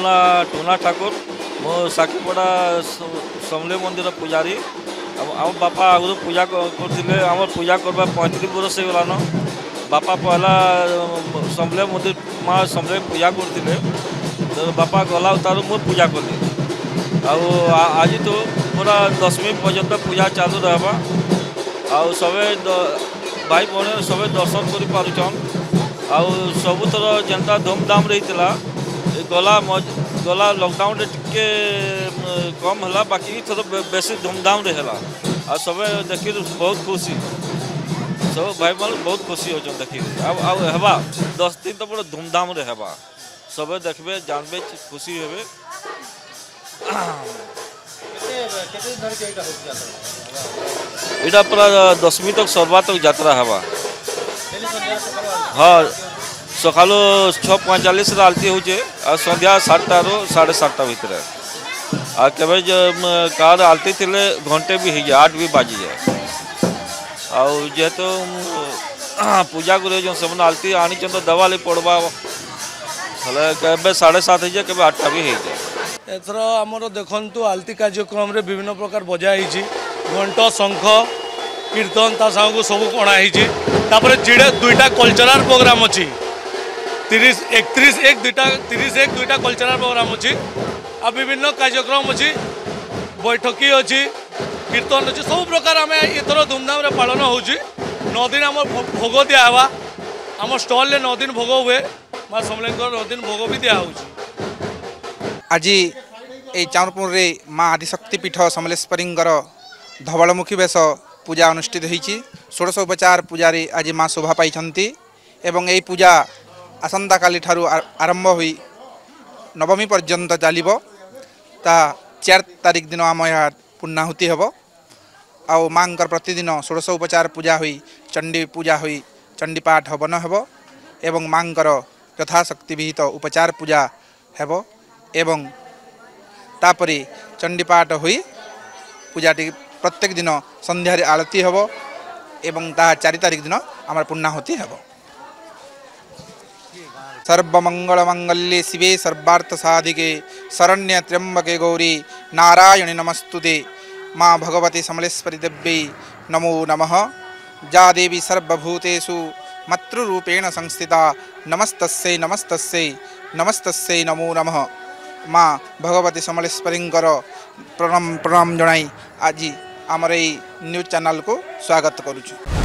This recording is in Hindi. टोना टोना ठाकुर मो साखीपड़ा समले मंदिर पुजारी आम बापा आगु पूजा करते आम पूजा करवा 35 बरस हो गलान। बापा पहला समले मंदिर माँ समले पूजा करते तो बापा गला तार मो पूजा कली आज तो पूरा 10वीं पर्यंत पूजा चालू रहबा सबे भाई बहन सबे दर्शन कर पारछन आ सबुतर जेंता धूमधाम रहीला गला गला लॉकडाउन टिके कम है बाकी थोड़ा बेसी धूमधाम रहा आ सब देख बहुत खुशी सब भाई बहन बहुत खुशी हो देखिए आबा 10 दिन तो पूरा धूमधाम रहा सब देखबे जानबे खुशी हेबे। इटा पूरा 10वीं तक सरवा तक यात्रा हवा। हाँ सकाल 6:45 आलती हो संध्या 7:30 साढ़े 7:30 भितर आ केवे कार आलती थी घंटे भी हो जाए 8 भी बाजी जाए आेतु तो पूजा कर सब आलती आनी तो दवा ले पड़वा के 7:30 हो जाए के 8टा भी हो जाए। एथर आमर देखु आलती कार्यक्रम रे विभिन्न प्रकार बजाई घंट शंख कीर्तन ता सागू सब कणाई तापर जीड़े दुईटा कल्चरल प्रोग्राम अच्छी 30-1 दुईटा कल्चरल प्रोग्राम अच्छी आ विभिन्न कार्यक्रम अच्छी बैठकी अच्छी कीर्तन अच्छी सब प्रकार आम एथर धूमधाम रे पालन हो 9 दिन आम भोग दिहवा आम स्टल 9 दिन भोग हुए माँ समलेश्वरी 9 दिन भोग भी दिहूँ। आज ये चाँदपुर रे माँ आदिशक्ति पीठ समलेश्वरी धवलमुखी बेश पूजा अनुष्ठित होती 16 उपचार पूजा रे आज माँ शोभा पाई एवं यही पूजा आसंता काली ठारू आरंभ हुई नवमी पर्यंत चलो ता 4 तारिख दिन आम यह पूर्णाहुति हे आउ माँ प्रतिदिन 16 उपचार पूजा हुई चंडी पूजा हुई चंडी पाठ हवन हे एवं माँ यथाशक्ति विहित उपचार पूजा हेब एवं तापरी चंडीपाठ हुई पूजाटी प्रत्येक दिन संध्यारे आलती हेब एवं ता 4 तारिख दिन आम पूर्णाहुति हेब। सर्वमंगल मंगल्ये शिवे सर्वार्थ साधिके शरण्य त्र्यंबके गौरी नारायणी नमस्तुते माँ भगवती समलेश्वरी देव्यै नमो नमः। जा देवी सर्वभूतेषु मातृरूपेण संस्थिता नमस्तस्यै नमस्तस्यै नमस्तस्यै नमो नमः। माँ भगवती समलेश्वरी प्रणाम प्रणाम जनाई आज आमर न्यूज चैनल को स्वागत करुछु।